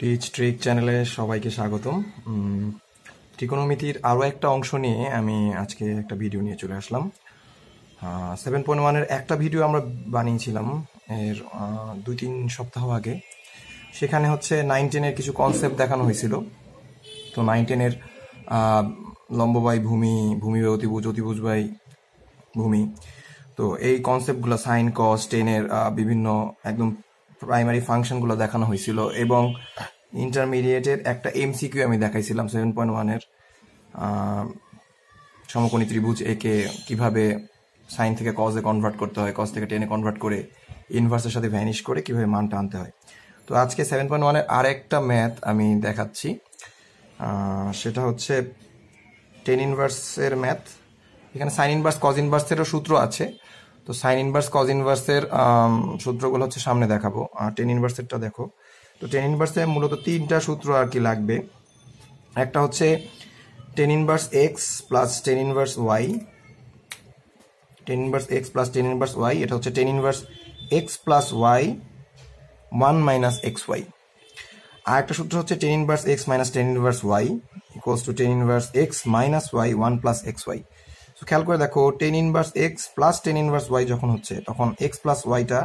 Teach trick চ্যানেলে সবাইকে স্বাগতম। ত্রিকোণমিতির আরও একটা অংশ নিয়ে আমি আজকে একটা ভিডিও নিয়ে চলে আসলাম। 7.1-এর একটা ভিডিও আমরা বানিয়েছিলাম এর 2-3 সপ্তাহ আগে। সেখানে হচ্ছে 9-10-এর কিছু কনসেপ্ট দেখানো হয়েছিল। তো 9-10-এর লম্ব বাই ভূমি, ভূমি বাই অতিভুজ, অতিভুজ বাই ভূমি, তো এই কনসেপ্টগুলো সাইন কস 10-এর বিভিন্ন একদম প্রাইমারি ফাংশনগুলো দেখানো হয়েছিল। এবং ইন্টারমিডিয়েটের একটা এমসিকিউ আমি দেখাইছিলাম 7.1-এর, সমকোণী ত্রিভুজ একে কীভাবে সাইন থেকে কজে কনভার্ট করতে হয়, কজ থেকে 10-এ কনভার্ট করে ইনভার্সের সাথে ভ্যানিশ করে কীভাবে মানটা আনতে হয়। তো আজকে 7.1-এর আর একটা ম্যাথ আমি দেখাচ্ছি, সেটা হচ্ছে 10 ইনভার্সের ম্যাথ। এখানে সাইন ইনভার্স কজ ইনভার্সেরও সূত্র আছে। তো সাইন ইনভার্স কজ ইনভার্সের সূত্রগুলো হচ্ছে সামনে দেখাবো, আর 10 ইনভার্সেরটা দেখো। তো 10 ইনভার্সে মূলত 3টা সূত্র আর কি লাগবে। একটা হচ্ছে 10 inverse x plus 10 inverse y, এটা হচ্ছে 10 inverse x plus y 1 minus x y. আর একটা সূত্র হচ্ছে 10 inverse x minus 10 inverse y equals to 10 inverse x minus y 1 plus x y. তো খেয়াল করে দেখো, 10 inverse x plus 10 inverse y যখন হচ্ছে, তখন এক্স প্লাস ওয়াইটা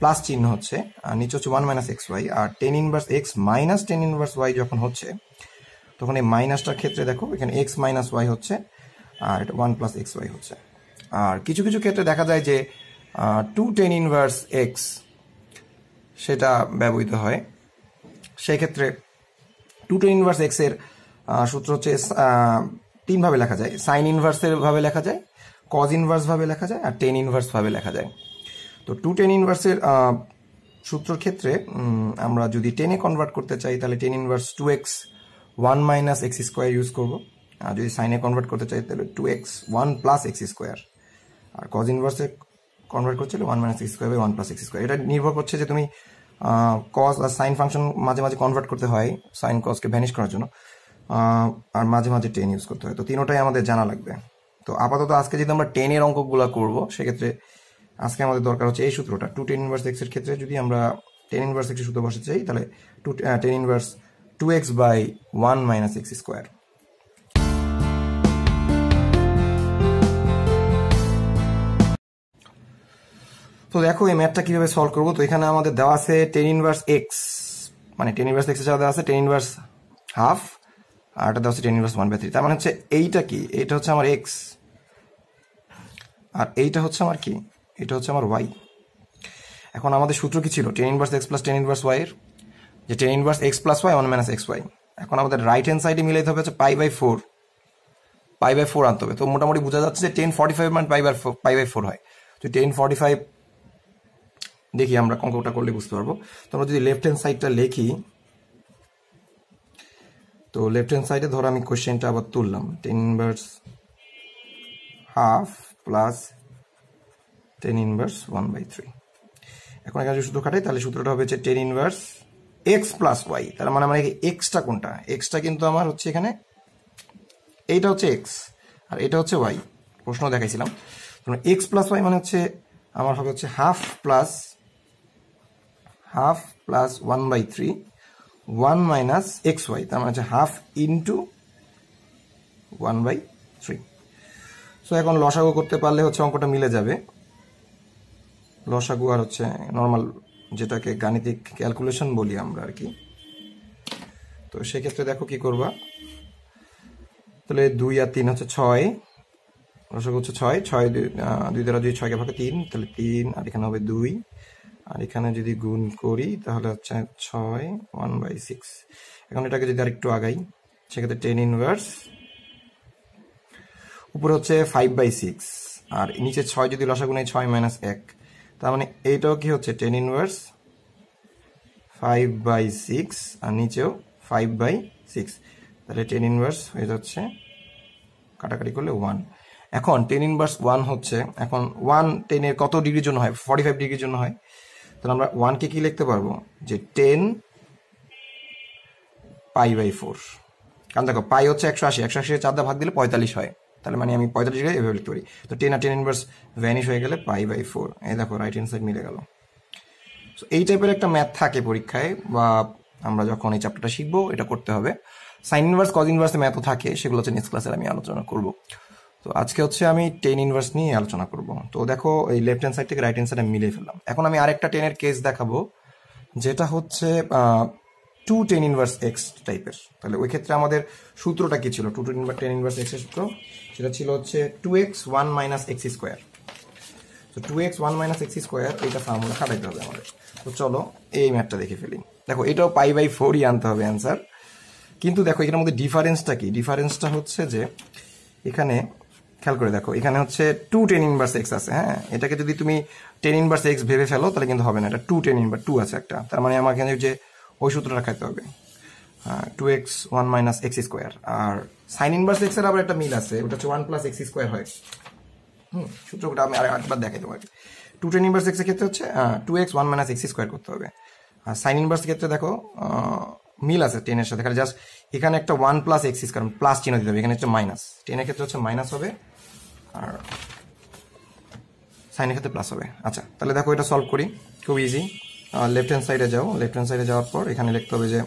প্লাস চিহ্ন হচ্ছে, আর নিচে হচ্ছে 1 মাইনাস এক্স ওয়াই। আর 10 inverse x minus 10 inverse y যখন হচ্ছে, তখন এই মাইনাসটার ক্ষেত্রে দেখো এখানে এক্স মাইনাস ওয়াই হচ্ছে, আর এটা 1 প্লাস এক্স ওয়াই হচ্ছে। আর কিছু কিছু ক্ষেত্রে দেখা যায় যে 10 ইনভার্স এক্স সেটা ব্যবহৃত হয়। সেই ক্ষেত্রে 10 ইনভার্স এক্সের সূত্র হচ্ছে 3 ভাবে লেখা যায়। সাইন ইনভার্সের ভাবে লেখা যায়, কজ ইনভার্স ভাবে লেখা যায়, আর 10 ইনভার্স ভাবে লেখা যায়। তো 10 ইনভার্সের সূত্রর ক্ষেত্রে আমরা যদি 10-এ কনভার্ট করতে চাই, তাহলে 10 inverse 2x 1 minus x square use করবো। আর যদি সাইনে কনভার্ট করতে চাই, তাহলে 2x 1 প্লাস x স্কোয়ার। আর কজ ইনভার্সে কনভার্ট করতে চাইলে 1 minus x square by 1 plus x square. এটা নির্ভর করছে যে তুমি কজ আর সাইন ফাংশন মাঝে মাঝে কনভার্ট করতে হয় সাইন কজকে ভ্যানিশ করার জন্য, আর মাঝে মাঝে 10 ইউজ করতে হয়। তো 3টাই আমাদের জানা লাগবে। তো আপাতত আজকে যদি আমরা 10-এর অঙ্কগুলো করবো, সেক্ষেত্রে আজকে আমাদের দরকার হচ্ছে এই সূত্রটা। 10 ইনভার্স এক্সের ক্ষেত্রে যদি আমরা 10 ইনভার্স এক্সের সূত্র বসাতে চাই, তাহলে 10 inverse 2x by 1 minus x square. তো দেখো এই ম্যাথটা কিভাবে সলভ করবো। তো এখানে আমাদের দেওয়া আছে 10 ইনভার্স এক্স, মানে 10 ইনভার্স এক্সের যা দেওয়া আছে 10 ইনভার্স হাফ, আর এটা দেওয়া আছে 10 ইনভার্স 1/3। তার মানে হচ্ছে এইটা কি, এইটা হচ্ছে আমার এক্স, আর এইটা হচ্ছে আমার কি, এটা হচ্ছে আমার ওয়াই। এখন আমাদের সূত্র কি ছিল 10 inverse x plus 10 inverse y এর, যে 10 inverse x plus y 1 minus x y. এখন আমাদের রাইট হ্যান্ড সাইডে মিলাইতে হবে হচ্ছে পাই বাই ফোর আনতে হবে। তো মোটামুটি বোঝা যাচ্ছে যে 1045 মান পাই বাই ফোর হয়। তো 1045 দেখি আমরা অঙ্কটা করলে বুঝতে পারবো। তো আমরা যদি লেফট হ্যান্ড সাইডটা লিখি, তো লেফট হ্যান্ড সাইডে ধরো আমি কোশ্চেনটা আবার তুললাম, 10 ইনভার্স হাফ প্লাস 10 ইনভার্স 1/3। এখন এখানে যদি সূত্র কাটাই, তাহলে সূত্রটা হবে হচ্ছে 10 ইনভার্স এক্স প্লাস ওয়াই। তার মানে আমার এক্সটা কোনটা, এক্সটা কিন্তু আমার হচ্ছে এখানে, এইটা হচ্ছে এক্স আর এটা হচ্ছে ওয়াই, প্রশ্ন দেখাইছিলাম। এক্স প্লাস ওয়াই মানে হচ্ছে আমার হবে হচ্ছে half plus 1/3 1 minus x y. তার মানে হচ্ছে হাফ ইন্টু 1/3। সো এখন লসাগু করতে পারলে হচ্ছে অঙ্কটা মিলে যাবে। লসাগু আর হচ্ছে নর্মাল, যেটাকে গাণিতিক ক্যালকুলেশন বলি আমরা আর কি। তো সেক্ষেত্রে দেখো কি করবা, তাহলে 2 আর 3 হচ্ছে 6, লসাগু হচ্ছে 6, 2 দ্বারা 6 ভাগে 3, তাহলে 3, আর এখানে হবে 2, আর এখানে যদি গুণ করি তাহলে হচ্ছে 6 1/6। এখন এটাকে যদি আরেকটু আগাই, সেক্ষেত্রে 10 ইনভার্স উপরে হচ্ছে 5/6, আর নিচে 6 যদি লসাগু নেই 6 মাইনাস 1, তার মানে এইটাও কি হচ্ছে 10 ইনভার্স 5/6, আর নিচেও 5/6। তাহলে 10 ইনভার্স হয়ে যাচ্ছে, কাটাকাটি করলে 1। এখন 10 ইনভার্স 1 হচ্ছে, এখন 1 10-এর কত ডিগ্রির জন্য হয়, 45 ডিগ্রির জন্য হয়। তাহলে আমরা 1-কে কি লিখতে পারবো, যে 10 পাই বাই 4। কারণ দেখো পাই হচ্ছে 180, 180-এর 4 দিয়ে ভাগ দিলে 45 হয়। তাহলে মানে আমি 45 ডিগ্রি এভাবে লিখতে পারি। তো 10 আর 10 ইনভার্স ভ্যানিশ হয়ে গেলে পাই বাই 4। এই দেখো রাইট হ্যান্ড সাইড মিলে গেল। সো এই টাইপের একটা ম্যাথ থাকে পরীক্ষায়, বা আমরা যখন এই চ্যাপ্টারটা শিখব এটা করতে হবে sin inverse cos inverse এর ম্যাথও থাকে সেগুলো হচ্ছে নেক্সট ক্লাসে আমি আলোচনা করব তো আজকে হচ্ছে আমি tan inverse নিয়ে আলোচনা করব তো দেখো এই লেফট হ্যান্ড সাইড থেকে রাইট হ্যান্ড সাইড আমি মিলিয়ে ফেললাম এখন আমি আরেকটা 10 এর কেস দেখাবো যেটা হচ্ছে 2 tan inverse x টাইপের তাহলে ওই ক্ষেত্রে আমাদের সূত্রটা কি ছিল 2 tan inverse x এর সূত্র সেটা ছিল হচ্ছে 2x 1 - x2 তো 2x 1 - x2 এটা ফর্মুলা কাটাইতে হবে আমাদের তো চলো এই ম্যাথটা দেখে ফেলি দেখো এটাও π/4 ই আনতে হবে आंसर কিন্তু দেখো এখানের মধ্যে ডিফারেন্সটা কি ডিফারেন্সটা হচ্ছে যে এখানে খেয়াল করে দেখো এখানে হচ্ছে 2 tan inverse x আছে হ্যাঁ এটাকে যদি তুমি tan inverse x ভেবে ফেলো তাহলে কিন্তু হবে না এটা 2 tan inverse 2 আছে একটা তার মানে আমাকে যে ওই সূত্রটা কাটতে হবে 2x 1 - x2 আর sin inverse x এর আবার একটা মিল আছে ওটা হচ্ছে 1 + x2 হয় সূত্রটা আমি আরেকবার দেখাই তোমাকে 2 tan inverse x এর ক্ষেত্রে হচ্ছে 2x 1 - x2 করতে হবে আর sin inverse ক্ষেত্রে দেখো মিল আছে 10 এর সাথে তাহলে জাস্ট এখানে একটা 1 + x2 কারণ প্লাস চিহ্ন দিতে হবে এখানে একটা মাইনাস 10 এর ক্ষেত্রে হচ্ছে মাইনাস হবে আর sin এর ক্ষেত্রে প্লাস হবে আচ্ছা তাহলে দেখো এটা সলভ করি খুব ইজি লেফট হ্যান্ড সাইডে যাও লেফট হ্যান্ড সাইডে যাওয়ার পর এখানে লিখতে হবে যে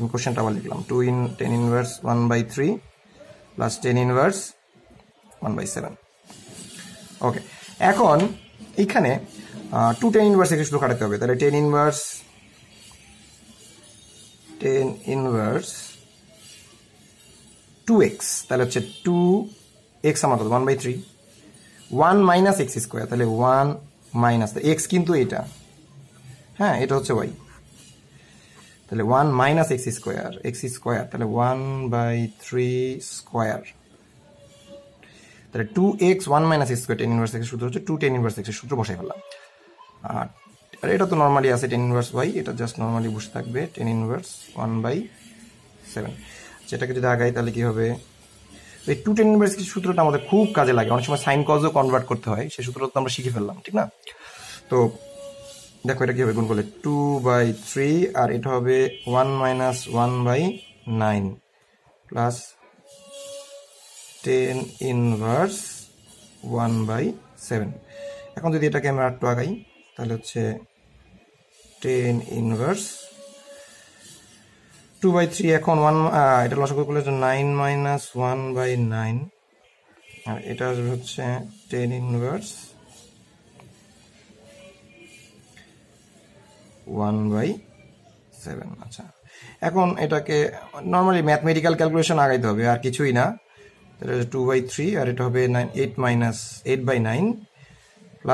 আমি কোশ্চেনটা আবার লিখলাম 2 in tan inverse 1/3 + tan inverse 1/7 ওকে এখন এখানে 2 tan inverse এর সূত্র কাটাতে হবে তাহলে tan inverse 2x তাহলে হচ্ছে 2x = 1/3 1 - x2 তাহলে 1 - x কিন্তু এটা হ্যাঁ এটা হচ্ছে y তাহলে 1 - x2 তাহলে 1/3² তাহলে 2x 1 - x2 tan inverse এর সূত্র হচ্ছে 2 tan inverse x এর সূত্র বসাই ফেললাম আর আর এটা তো নরমালি আছে tan inverse y এটা জাস্ট নরমালি বসে থাকবে tan inverse 1/7 যেটাকে যদি আগাই তাহলে কি হবে এই 2 tan inverse এর সূত্রটা আমাদের খুব কাজে লাগে অনেক সময় sin cos ও কনভার্ট করতে হয় সেই সূত্রটা তো আমরা শিখে ফেললাম ঠিক না তো দেখো এটা কি হবে গুণ করলে 2/3 আর এটা হবে 1 - 1/9 + tan inverse 1/7 এখন যদি এটাকে আমরা একটু আগাই তাহলে হচ্ছে tan inverse 2/3 এখন 1 এটা লসাগু করলে 9 - 1/9 আর এটা হচ্ছে tan inverse 1/7 আচ্ছা এখন এটাকে নরমালি ম্যাথমেটিক্যাল ক্যালকুলেশন আগাইতে হবে আর কিছুই না তাহলে 2/3 আর এটা হবে 9 8 - 8/9 +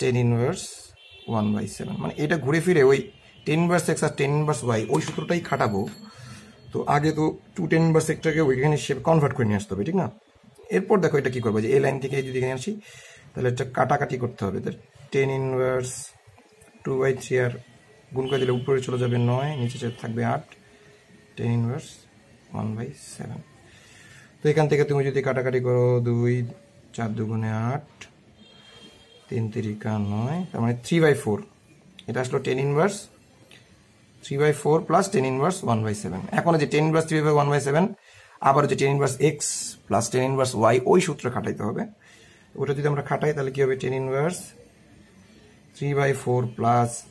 tan inverse 1/7 মানে এটা ঘুরে ফিরে ওই tan inverse x আর tan inverse y ওই সূত্রটাই খাটাবো তো আগে তো 2 tan inverse xটাকে ওইখানে শেপ কনভার্ট করে নিয়ে আসতে হবে ঠিক না এরপর দেখো এটা কি করব যে এই লাইন থেকে যদি এখানে আসি তাহলে এটা কাটাকাটি করতে হবে tan inverse 2/3 আর গুণ করে দিলে উপরে চলে যাবে 9 নিচে থাকবে 8 tan inverse 1/7 তো এখান থেকে তুমি যদি কাটাকাটি করো 2 4 2 গুণে 8 3 3 কা 9 তার মানে 3/4 এটা আসলো tan inverse 3/4 + tan inverse 1/7 এখন যে tan inverse 3/1/7 আবার যে tan inverse x + tan inverse y ওই সূত্র কাটাইতে হবে ওটা যদি আমরা কাটাই তাহলে কি হবে tan inverse 3/4 +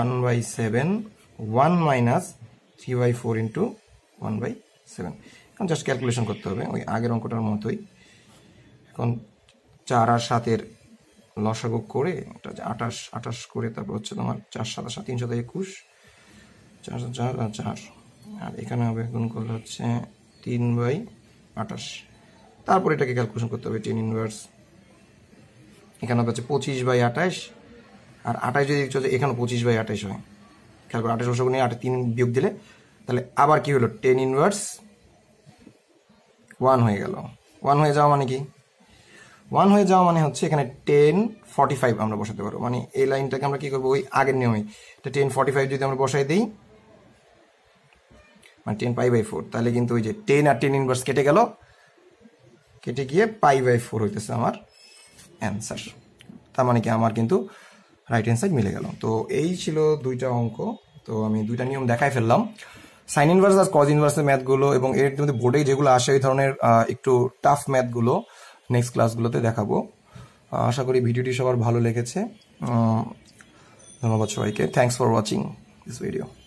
1/7 1 - 3/4 * 1/7 এখন জাস্ট ক্যালকুলেশন করতে হবে ওই আগের অঙ্কটার মতই এখন 4 আর 7 এর লসাগু করে এটা 28 করে তারপর হচ্ছে তোমার 4 7 7 321 4 4 আর 4 আর এখানে হবে গুণ করলে হচ্ছে 3/28 তারপর এটাকে ক্যালকুলেশন করতে হবে tan inverse এখানে হবে 25/28 আর 28 যদি চলে এখানে 25/28 হয় খেয়াল করো 28 লসাগু নিয়ে 8 3 বিয়োগ দিলে তাহলে আবার কি হলো tan inverse 1 হয়ে গেল 1 হয়ে যাওয়া মানে কি 1 হয়ে যাওয়া মানে হচ্ছে এখানে 10 45 আমরা বসাতে পারবো মানে এই লাইনটাকে আমরা কি করব ওই আগের নিয়মে তো 10 45 যদি আমরা বসাই দেই মানে 10 π/4 তাহলে কিন্তু ওই যে 10 আর 10 inverse কেটে গেল কেটে গিয়ে π/4 হইতেছে আমার आंसर তার মানে কি আমার কিন্তু রাইট হ্যান্ড সাইড মিলে গেল তো এই ছিল দুইটা অঙ্ক তো আমি দুইটা নিয়ম দেখাই ফেললাম sin inverse আর cos inverse এর ম্যাথ গুলো এবং এর মধ্যে বোর্ডে যেগুলো আসে এই ধরনের একটু টাফ ম্যাথ গুলো নেক্সট ক্লাসগুলোতে দেখাবো আশা করি ভিডিওটি সবার ভালো লেগেছে ধন্যবাদ সবাইকে thanks for watching this video